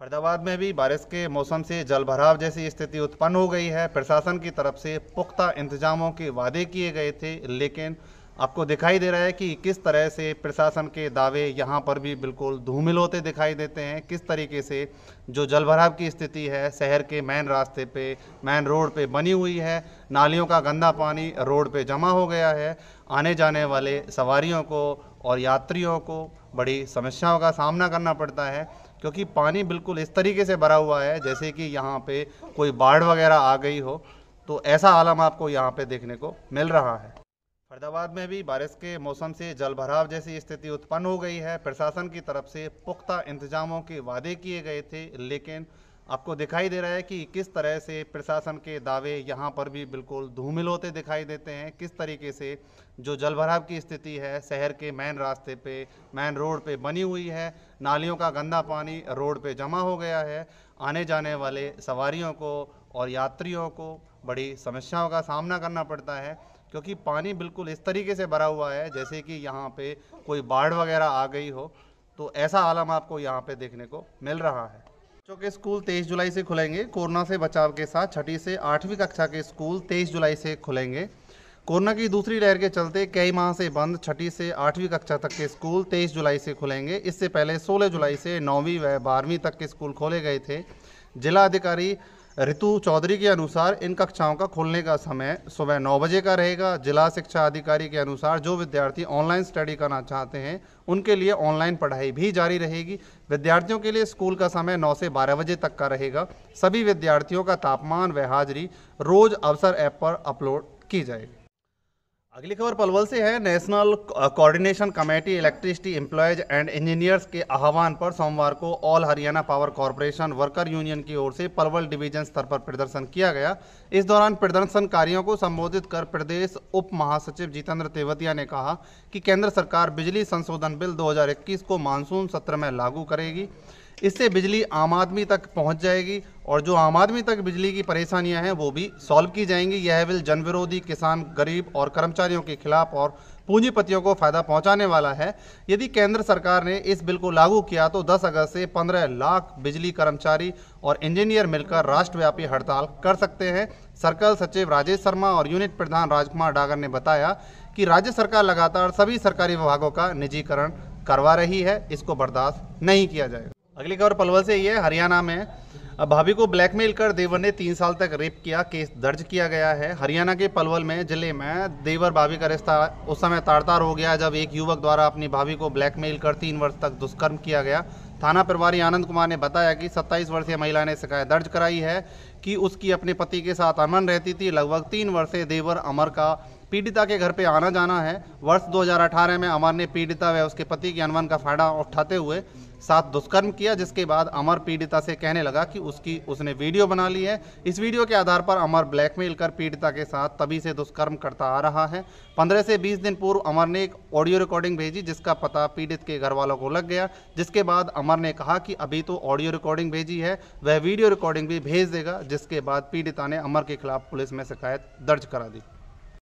फरीदाबाद में भी बारिश के मौसम से जलभराव जैसी स्थिति उत्पन्न हो गई है। प्रशासन की तरफ से पुख्ता इंतजामों के वादे किए गए थे, लेकिन आपको दिखाई दे रहा है कि किस तरह से प्रशासन के दावे यहाँ पर भी बिल्कुल धूमिल होते दिखाई देते हैं। किस तरीके से जो जलभराव की स्थिति है शहर के मेन रास्ते पे, मेन रोड पे बनी हुई है, नालियों का गंदा पानी रोड पे जमा हो गया है। आने जाने वाले सवारियों को और यात्रियों को बड़ी समस्याओं का सामना करना पड़ता है, क्योंकि पानी बिल्कुल इस तरीके से भरा हुआ है जैसे कि यहाँ पे कोई बाढ़ वगैरह आ गई हो। तो ऐसा आलम आपको यहाँ पे देखने को मिल रहा है। फरीदाबाद में भी बारिश के मौसम से जलभराव जैसी स्थिति उत्पन्न हो गई है। प्रशासन की तरफ से पुख्ता इंतजामों के वादे किए गए थे, लेकिन आपको दिखाई दे रहा है कि किस तरह से प्रशासन के दावे यहाँ पर भी बिल्कुल धूमिल होते दिखाई देते हैं। किस तरीके से जो जलभराव की स्थिति है शहर के मेन रास्ते पे, मेन रोड पे बनी हुई है, नालियों का गंदा पानी रोड पे जमा हो गया है। आने जाने वाले सवारियों को और यात्रियों को बड़ी समस्याओं का सामना करना पड़ता है, क्योंकि पानी बिल्कुल इस तरीके से भरा हुआ है जैसे कि यहाँ पे कोई बाढ़ वगैरह आ गई हो। तो ऐसा आलम आपको यहाँ पे देखने को मिल रहा है। बच्चों के स्कूल 23 जुलाई से खुलेंगे। कोरोना से बचाव के साथ छठी से आठवीं कक्षा के स्कूल 23 जुलाई से खुलेंगे। कोरोना की दूसरी लहर के चलते कई माह से बंद छठी से आठवीं कक्षा तक के स्कूल 23 जुलाई से खुलेंगे। इससे पहले 16 जुलाई से 9वीं व 12वीं तक के स्कूल खोले गए थे। जिला अधिकारी ऋतु चौधरी के अनुसार इन कक्षाओं का खोलने का समय सुबह 9 बजे का रहेगा। जिला शिक्षा अधिकारी के अनुसार जो विद्यार्थी ऑनलाइन स्टडी करना चाहते हैं उनके लिए ऑनलाइन पढ़ाई भी जारी रहेगी। विद्यार्थियों के लिए स्कूल का समय 9 से 12 बजे तक का रहेगा। सभी विद्यार्थियों का तापमान व हाजिरी रोज अवसर ऐप पर अपलोड की जाएगी। अगली खबर पलवल से है। National coordination committee electricity employees and engineers के आह्वान पर सोमवार को all Haryana power corporation worker union की ओर से पलवल डिवीजन स्तर पर प्रदर्शन किया गया। इस दौरान प्रदर्शनकारियों को संबोधित कर प्रदेश उप महासचिव जितेंद्र तेवतिया ने कहा कि केंद्र सरकार बिजली संशोधन बिल 2021 को मानसून सत्र में लागू करेगी। इससे बिजली आम आदमी तक पहुंच जाएगी और जो आम आदमी तक बिजली की परेशानियां हैं वो भी सॉल्व की जाएंगी। यह बिल जनविरोधी, किसान, गरीब और कर्मचारियों के खिलाफ और पूंजीपतियों को फायदा पहुंचाने वाला है। यदि केंद्र सरकार ने इस बिल को लागू किया तो 10 अगस्त से 15 लाख बिजली कर्मचारी और इंजीनियर मिलकर राष्ट्रव्यापी हड़ताल कर सकते हैं। सर्कल सचिव राजेश शर्मा और यूनिट प्रधान राजकुमार डागर ने बताया कि राज्य सरकार लगातार सभी सरकारी विभागों का निजीकरण करवा रही है, इसको बर्दाश्त नहीं किया जाएगा। अगली खबर पलवल से ही है। हरियाणा में भाभी को ब्लैकमेल कर देवर ने 3 साल तक रेप किया, केस दर्ज किया गया है। हरियाणा के पलवल में जिले में देवर भाभी का रिश्ता उस समय तारतार हो गया जब एक युवक द्वारा अपनी भाभी को ब्लैकमेल कर 3 वर्ष तक दुष्कर्म किया गया। थाना प्रभारी आनंद कुमार ने बताया कि 27 वर्षीय महिला ने शिकायत दर्ज कराई है कि उसकी अपने पति के साथ अमन रहती थी। लगभग 3 वर्ष से देवर अमर का पीड़िता के घर पे आना जाना है। वर्ष 2018 में अमर ने पीड़िता व उसके पति के अनबन का फायदा उठाते हुए साथ दुष्कर्म किया, जिसके बाद अमर पीड़िता से कहने लगा कि उसने वीडियो बना ली है। इस वीडियो के आधार पर अमर ब्लैकमेल कर पीड़िता के साथ तभी से दुष्कर्म करता आ रहा है। 15 से 20 दिन पूर्व अमर ने एक ऑडियो रिकॉर्डिंग भेजी जिसका पता पीड़ित के घर वालों को लग गया, जिसके बाद अमर ने कहा कि अभी तो ऑडियो रिकॉर्डिंग भेजी है, वह वीडियो रिकॉर्डिंग भी भेज देगा, जिसके बाद पीड़िता ने अमर के खिलाफ पुलिस में शिकायत दर्ज करा दी।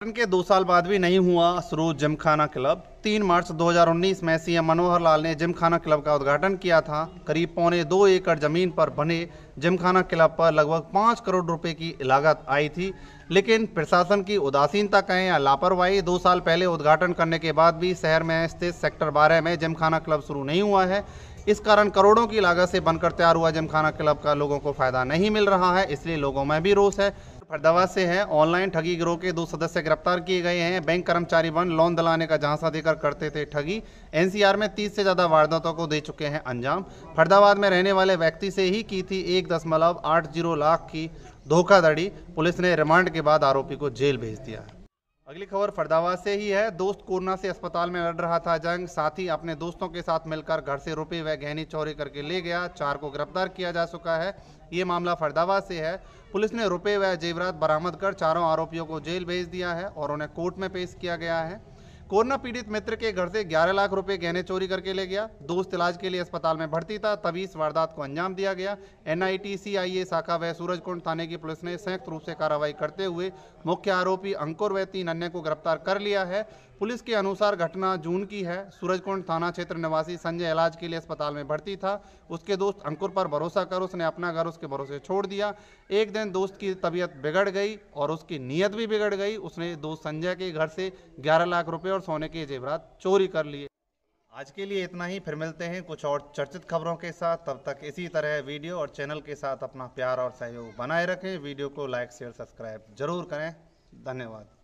के 2 साल बाद भी नहीं हुआ शुरू जिमखाना क्लब। 3 मार्च 2019 में सीएम मनोहर लाल ने जिमखाना क्लब का उद्घाटन किया था। करीब पौने 2 एकड़ जमीन पर बने जिमखाना क्लब पर लगभग 5 करोड़ रुपए की लागत आई थी, लेकिन प्रशासन की उदासीनता कहें या लापरवाही, 2 साल पहले उद्घाटन करने के बाद भी शहर में स्थित सेक्टर 12 में जिमखाना क्लब शुरू नहीं हुआ है। इस कारण करोड़ों की लागत से बनकर तैयार हुआ जिमखाना क्लब का लोगों को फायदा नहीं मिल रहा है, इसलिए लोगों में भी रोष है। फरीदाबाद से है। ऑनलाइन ठगी गिरोह के 2 सदस्य गिरफ्तार किए गए हैं। बैंक कर्मचारी बन लोन दिलाने का झांसा देकर करते थे ठगी। एनसीआर में 30 से ज्यादा वारदातों को दे चुके हैं अंजाम। फरीदाबाद में रहने वाले व्यक्ति से ही की थी 1.80 लाख की धोखाधड़ी। पुलिस ने रिमांड के बाद आरोपी को जेल भेज दिया। अगली खबर फरीदाबाद से ही है। दोस्त कोरोना से अस्पताल में लड़ रहा था जंग, साथी अपने दोस्तों के साथ मिलकर घर से रुपए व गहने चोरी करके ले गया। 4 को गिरफ्तार किया जा चुका है। ये मामला फरीदाबाद से है। पुलिस ने रुपए व जेवरात बरामद कर 4 आरोपियों को जेल भेज दिया है और उन्हें कोर्ट में पेश किया गया है। कोरोना पीड़ित मित्र के घर से 11 लाख रुपए गहने चोरी करके ले गया। दोस्त इलाज के लिए अस्पताल में भर्ती था, तभी इस वारदात को अंजाम दिया गया। NIT CIA शाखा व सूरजकुंड थाने की पुलिस ने संयुक्त रूप से कार्रवाई करते हुए मुख्य आरोपी अंकुर व 3 अन्य को गिरफ्तार कर लिया है। पुलिस के अनुसार घटना जून की है। सूरजकुंड थाना क्षेत्र निवासी संजय इलाज के लिए अस्पताल में भर्ती था। उसके दोस्त अंकुर पर भरोसा कर उसने अपना घर उसके भरोसे छोड़ दिया। एक दिन दोस्त की तबीयत बिगड़ गई और उसकी नीयत भी बिगड़ गई। उसने दोस्त संजय के घर से 11 लाख रुपए और सोने के जेवरात चोरी कर लिए। आज के लिए इतना ही, फिर मिलते हैं कुछ और चर्चित खबरों के साथ। तब तक इसी तरह वीडियो और चैनल के साथ अपना प्यार और सहयोग बनाए रखें। वीडियो को लाइक शेयर सब्सक्राइब जरूर करें। धन्यवाद।